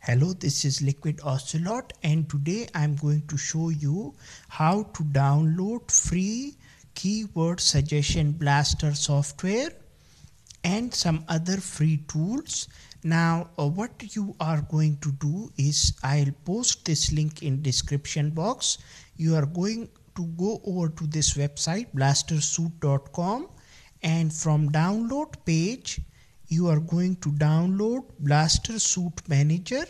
Hello, this is Liquid Ocelot, and today I'm going to show you how to download free keyword suggestion blaster software and some other free tools. Now what you are going to do is, I'll post this link in description box. You are going to go over to this website blastersuite.com, and from download page you are going to download blaster suit manager,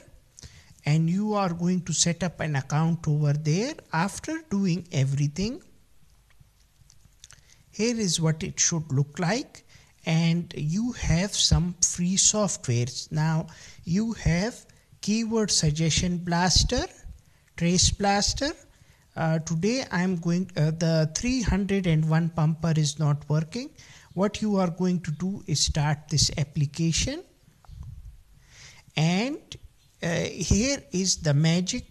and you are going to set up an account over there. After doing everything, here is what it should look like, and you have some free softwares. Now you have keyword suggestion blaster, trace blaster. Today I'm going the 301 pumper is not working. What you are going to do is start this application, and here is the magic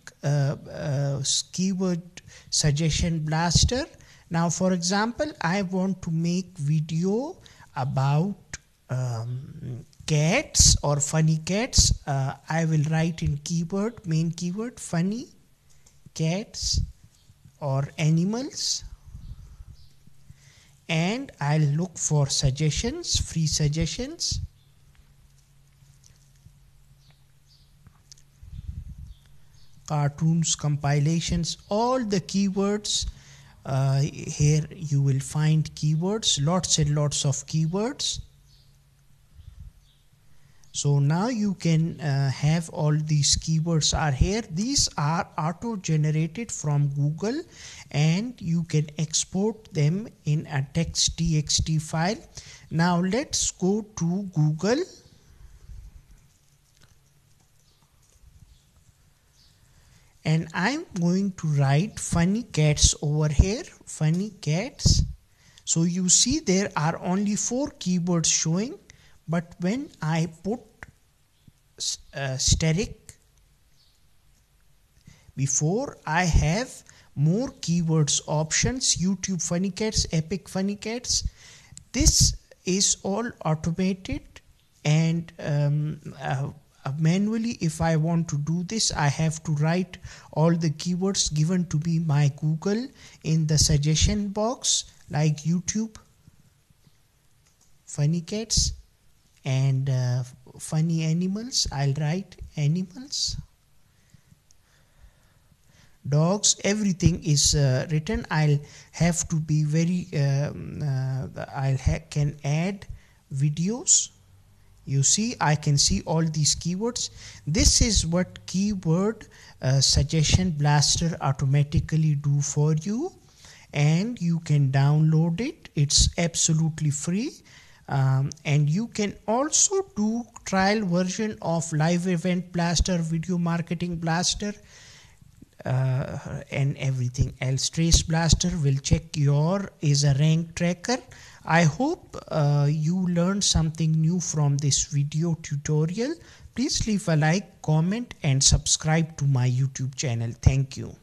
keyword suggestion blaster. Now for example, I want to make video about cats or funny cats. I will write in keyword, main keyword, funny cats or animals, and I'll look for suggestions, free suggestions. Cartoons, compilations, all the keywords. Here you will find keywords, lots and lots of keywords. So now you can have all these keywords are here. These are auto generated from Google, and you can export them in a text txt file. Now let's go to Google. And I'm going to write funny cats over here, funny cats. So you see there are only 4 keywords showing. But when I put asterisk before, I have more keywords options, YouTube funny cats, Epic funny cats. This is all automated, and manually if I want to do this, I have to write all the keywords given to me by Google in the suggestion box, like YouTube funny cats and funny animals. I'll write animals, dogs, everything is written. I'll have to be very, I can add videos. You see, I can see all these keywords. This is what keyword suggestion blaster automatically do for you, and you can download it. It's absolutely free. And you can also do trial version of live event blaster, video marketing blaster, and everything else. Trace blaster will check your is a rank tracker. I hope you learned something new from this video tutorial. Please leave a like, comment, and subscribe to my YouTube channel. Thank you.